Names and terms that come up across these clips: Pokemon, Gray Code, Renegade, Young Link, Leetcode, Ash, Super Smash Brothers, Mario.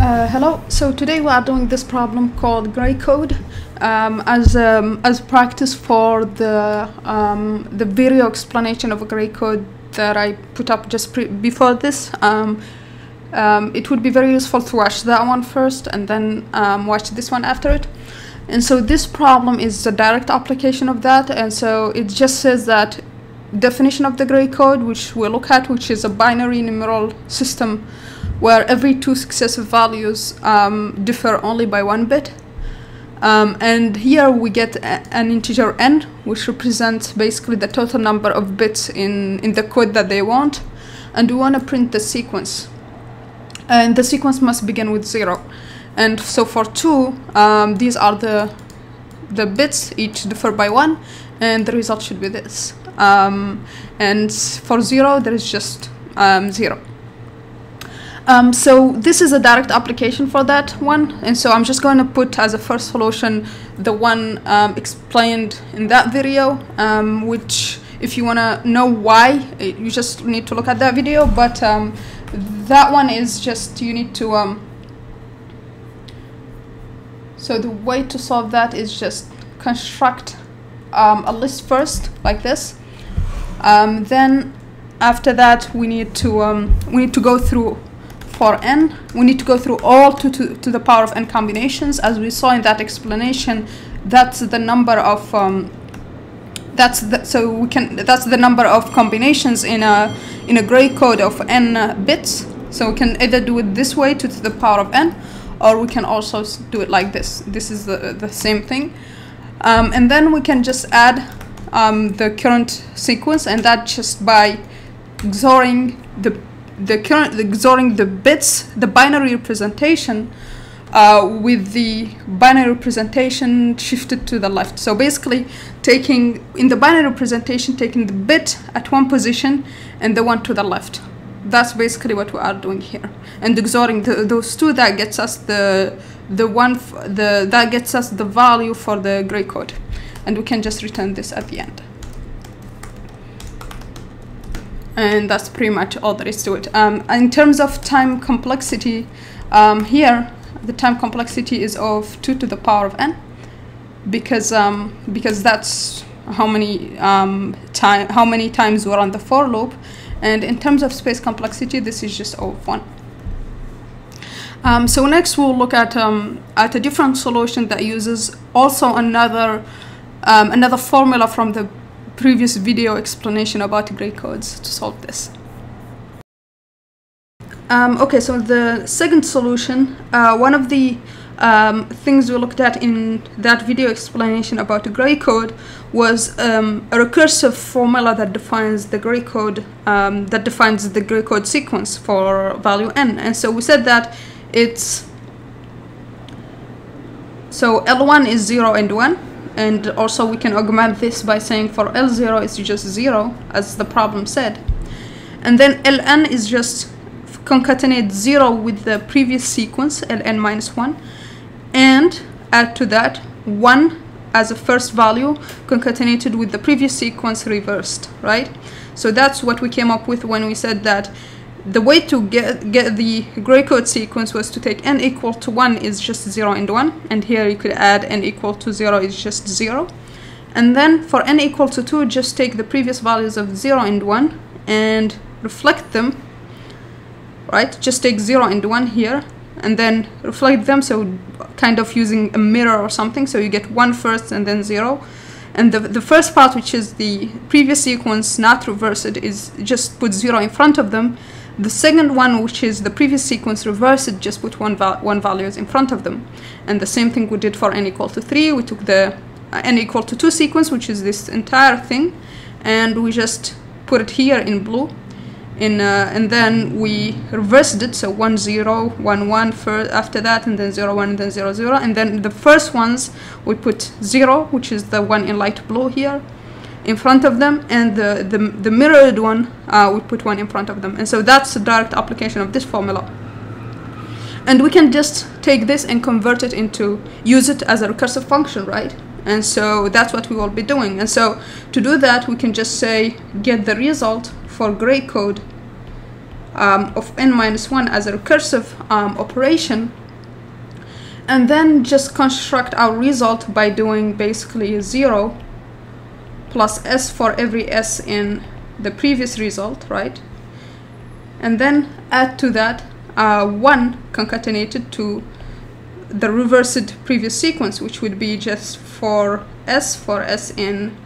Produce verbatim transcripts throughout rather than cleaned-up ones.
Uh, hello, so today we are doing this problem called Gray Code um, as, um, as practice for the, um, the video explanation of a Gray Code that I put up just pre before this. Um, um, it would be very useful to watch that one first and then um, watch this one after it. And so this problem is a direct application of that, and so it just says that definition of the Gray Code, which we look at, which is a binary numeral system where every two successive values um, differ only by one bit. Um, and here we get a, an integer n, which represents basically the total number of bits in, in the code that they want. And we want to print the sequence. And the sequence must begin with zero. And so for two, um, these are the, the bits, each differ by one, and the result should be this. Um, and for zero, there is just um, zero. Um, so this is a direct application for that one, and so I'm just going to put as a first solution the one um, explained in that video, um, which if you want to know why, it, you just need to look at that video, but um, that one is just you need to, um, so the way to solve that is just construct um, a list first, like this, um, then after that we need to, um, we need to go through for n, we need to go through all to, to, to the power of n combinations. As we saw in that explanation, that's the number of um, that's the, so we can that's the number of combinations in a in a Gray Code of n uh, bits. So we can either do it this way to, to the power of n, or we can also do it like this. This is the the same thing, um, and then we can just add um, the current sequence, and that just by xoring the the current the xoring the bits, the binary representation uh, with the binary representation shifted to the left. So basically taking in the binary representation, taking the bit at one position and the one to the left. That's basically what we are doing here, and xoring the, those two, that gets us the the one f the that gets us the value for the Gray Code, and we can just return this at the end. And that's pretty much all there is to it. Um, in terms of time complexity, um, here the time complexity is of two to the power of n, because um, because that's how many um, time how many times we're on the for loop. And in terms of space complexity, this is just of one. Um, so next we'll look at um, at a different solution that uses also another um, another formula from the previous video explanation about Gray Codes to solve this. Um, okay, so the second solution, uh, one of the um, things we looked at in that video explanation about Gray Code was um, a recursive formula that defines the Gray Code um, that defines the Gray Code sequence for value n, and so we said that it's so L one is zero and one. And also we can augment this by saying for L zero it's just zero, as the problem said. And then L n is just concatenate zero with the previous sequence, L n minus one. And add to that one as a first value concatenated with the previous sequence reversed, right? So that's what we came up with when we said that the way to get, get the Gray Code sequence was to take n equal to one is just zero and one, and here you could add n equal to zero is just zero, and then for n equal to two just take the previous values of zero and one and reflect them, right? Just take zero and one here and then reflect them, so kind of using a mirror or something, so you get one first and then zero. And the, the first part, which is the previous sequence not reversed, is just put zero in front of them. The second one, which is the previous sequence reversed, just put one, val one values in front of them. And the same thing we did for n equal to three. We took the uh, n equal to two sequence, which is this entire thing, and we just put it here in blue. In, uh, and then we reversed it, so one, zero, one, one first, after that, and then zero, one, and then zero, zero. And then the first ones, we put zero, which is the one in light blue here, in front of them, and the, the, the mirrored one, uh, we put one in front of them. And so that's a direct application of this formula. And we can just take this and convert it into, use it as a recursive function, right? And so that's what we will be doing. And so to do that, we can just say, get the result for Gray Code um, of n minus one as a recursive um, operation, and then just construct our result by doing basically zero plus s for every s in the previous result, right? And then add to that uh, one concatenated to the reversed previous sequence, which would be just for s for s in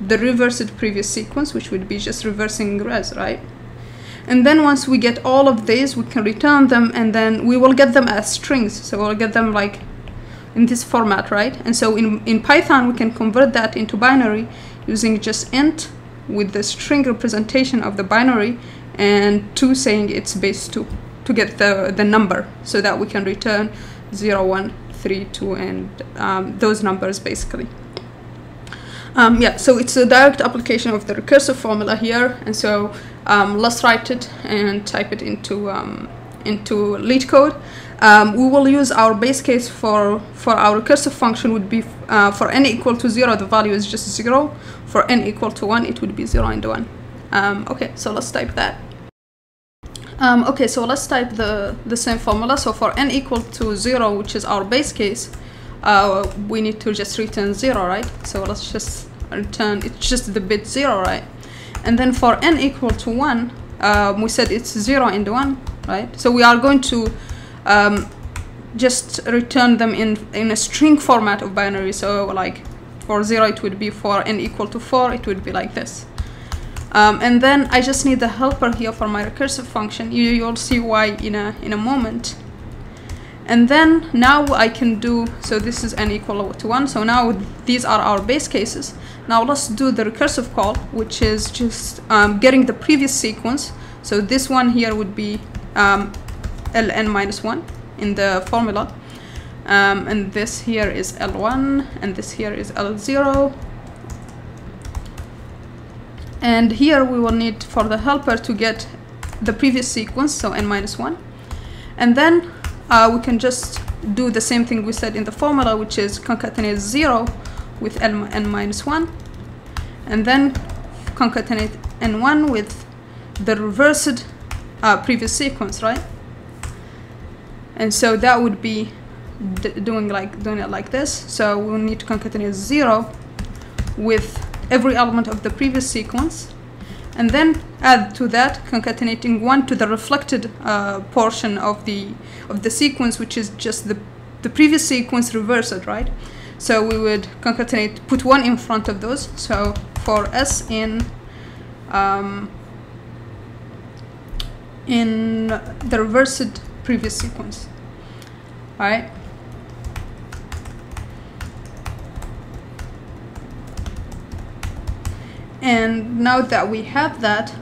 the reversed previous sequence, which would be just reversing res, right? And then once we get all of these, we can return them, and then we will get them as strings. So we'll get them like in this format, right? And so in, in Python, we can convert that into binary using just int with the string representation of the binary and two saying it's base two to get the, the number, so that we can return zero, one, three, two, and um, those numbers basically. Um, yeah, so it's a direct application of the recursive formula here, and so um, let's write it and type it into um, into lead code. Um, we will use our base case for for our recursive function would be uh, for n equal to zero, the value is just zero. For n equal to one, it would be zero and one. Um, okay, so let's type that. Um, okay, so let's type the the same formula. So for n equal to zero, which is our base case, Uh, we need to just return zero, right? So let's just return, it's just the bit zero, right? And then for n equal to one, um, we said it's zero and one, right? So we are going to um, just return them in, in a string format of binary. So like for zero, it would be for n equal to four, it would be like this. Um, and then I just need the helper here for my recursive function. You, you'll see why in a, in a moment. And then now I can do, so this is n equal to one, so now these are our base cases. Now let's do the recursive call, which is just um, getting the previous sequence. So this one here would be um, ln minus one in the formula, um, and this here is l one, and this here is l zero. And here we will need for the helper to get the previous sequence, so n minus one. And then Uh, we can just do the same thing we said in the formula, which is concatenate zero with n, n minus one, and then concatenate n one with the reversed uh, previous sequence, right? And so that would be d doing like doing it like this. So we'll need to concatenate zero with every element of the previous sequence, and then add to that concatenating one to the reflected uh, portion of the of the sequence, which is just the the previous sequence reversed, right? So we would concatenate, put one in front of those. So for s in um, in the reversed previous sequence, all right? And now that we have that,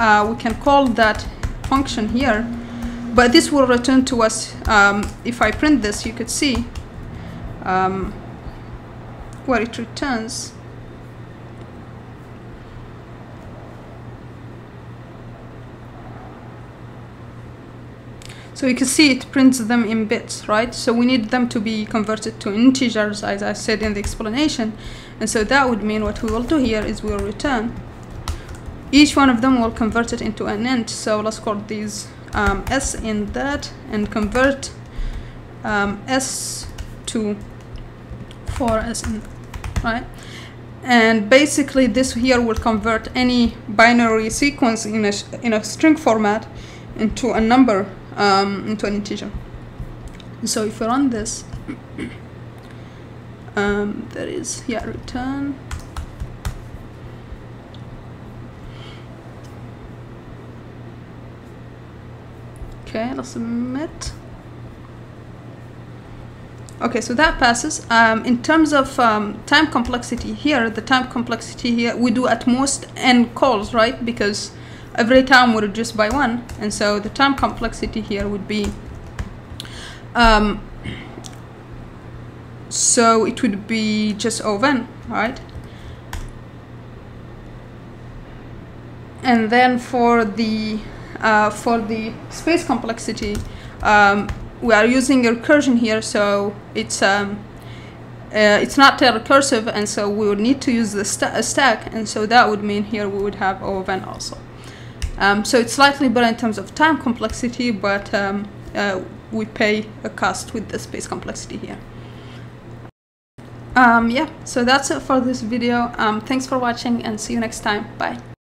uh, we can call that function here, but this will return to us, um, if I print this, you could see um, what it returns. So you can see it prints them in bits, right? So we need them to be converted to integers, as I said in the explanation. And so that would mean what we will do here is we'll return. Each one of them will convert it into an int. So let's call these um, s in that, and convert um, s to for s in that, right? And basically this here will convert any binary sequence in a, in a string format into a number. Um, into an integer. So if we run this, um, there is, yeah, return. Okay, let's submit. Okay, so that passes. Um, in terms of um, time complexity here, the time complexity here, we do at most n calls, right? Because every time we reduce by one, and so the time complexity here would be um, so it would be just O of n, right? And then for the uh, for the space complexity, um, we are using recursion here, so it's um, uh, it's not a recursive, and so we would need to use the st stack, and so that would mean here we would have O of n also. Um, so it's slightly better in terms of time complexity, but um, uh, we pay a cost with the space complexity here. Um, yeah, so that's it for this video. Um, thanks for watching and see you next time. Bye.